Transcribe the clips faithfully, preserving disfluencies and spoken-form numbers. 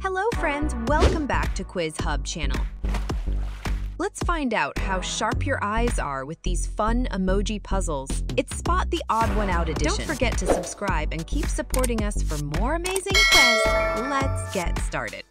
Hello friends, welcome back to Quiz Hub channel. Let's find out how sharp your eyes are with these fun emoji puzzles. It's Spot the Odd One Out edition. Don't forget to subscribe and keep supporting us for more amazing quizzes. Let's get started.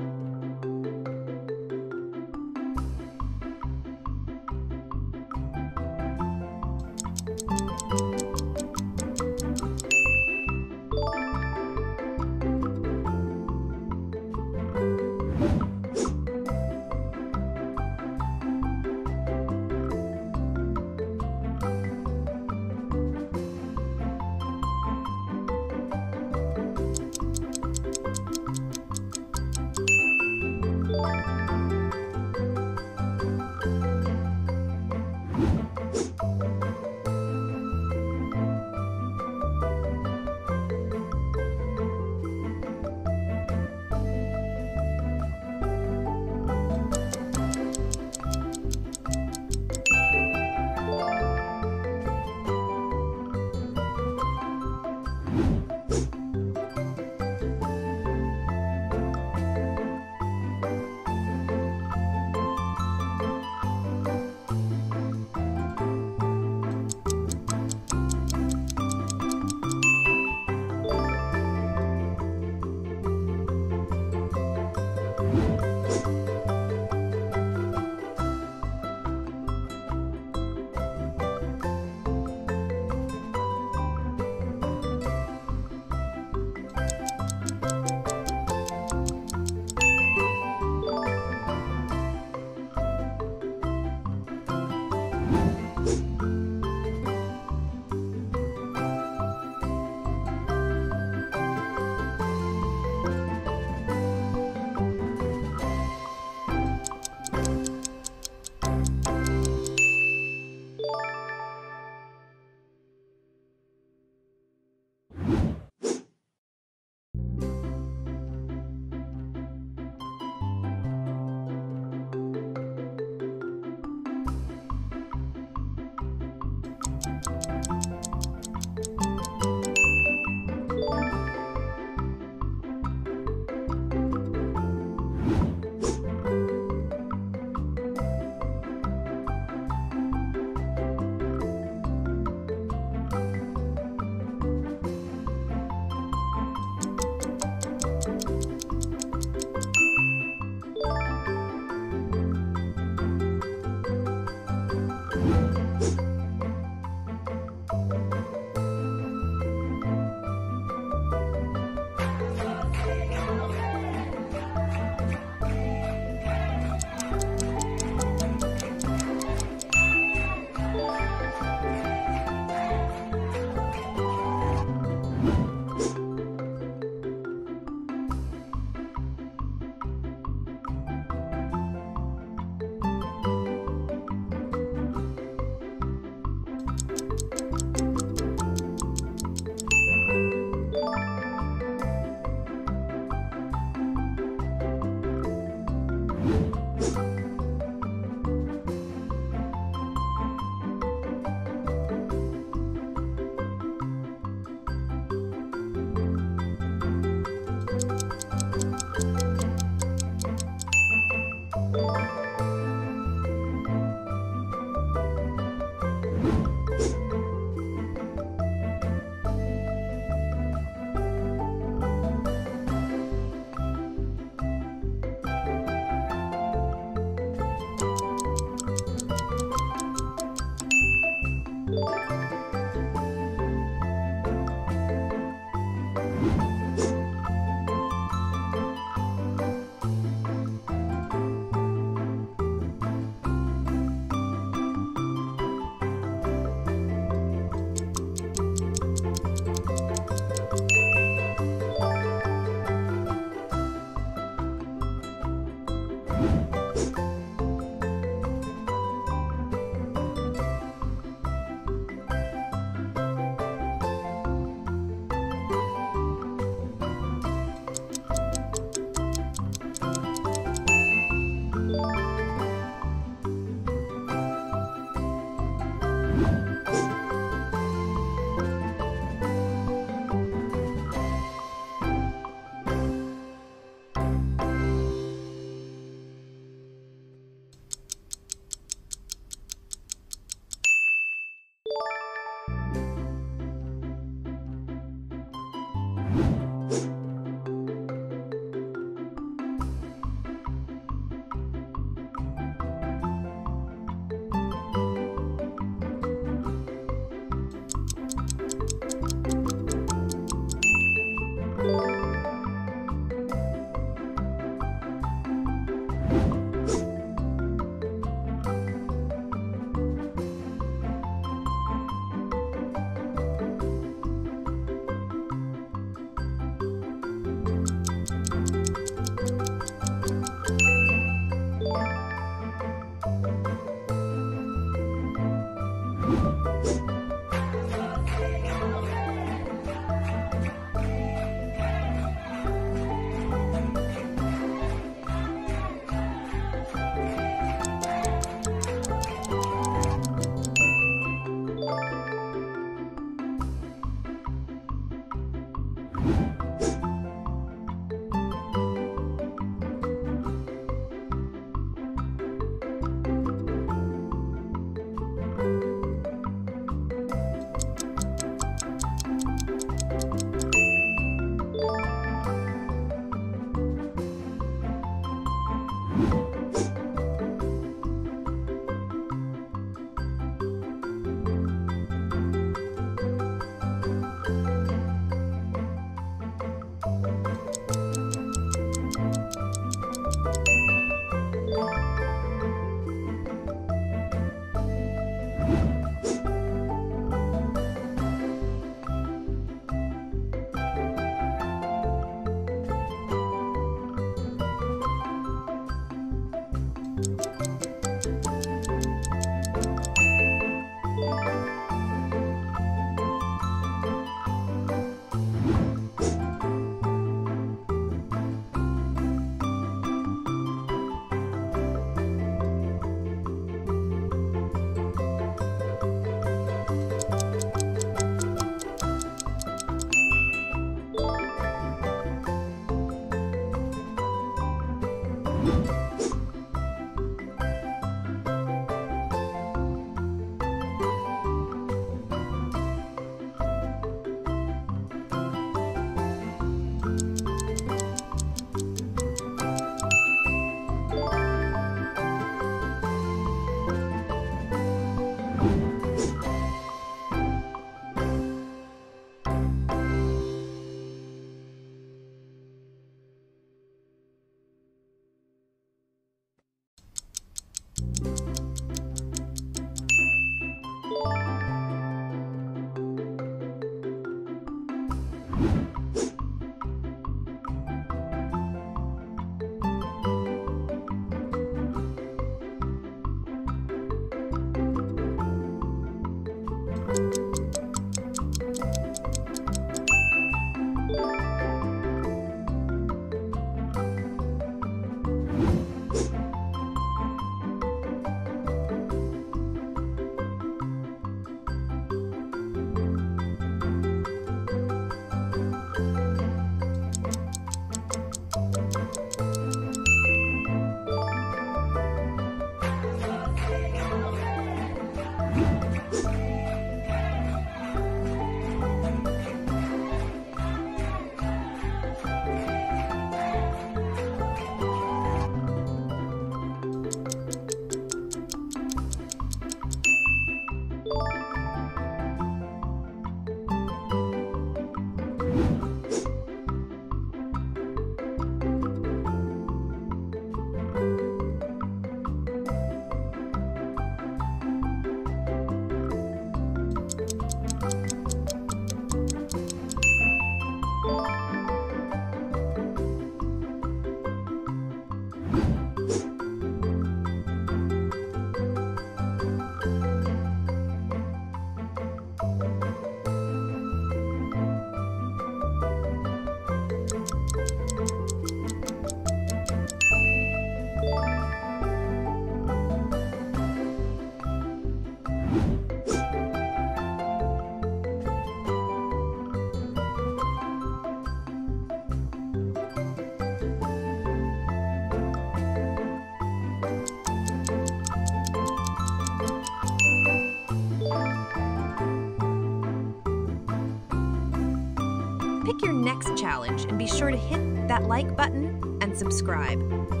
pick your next challenge and be sure to hit that like button and subscribe.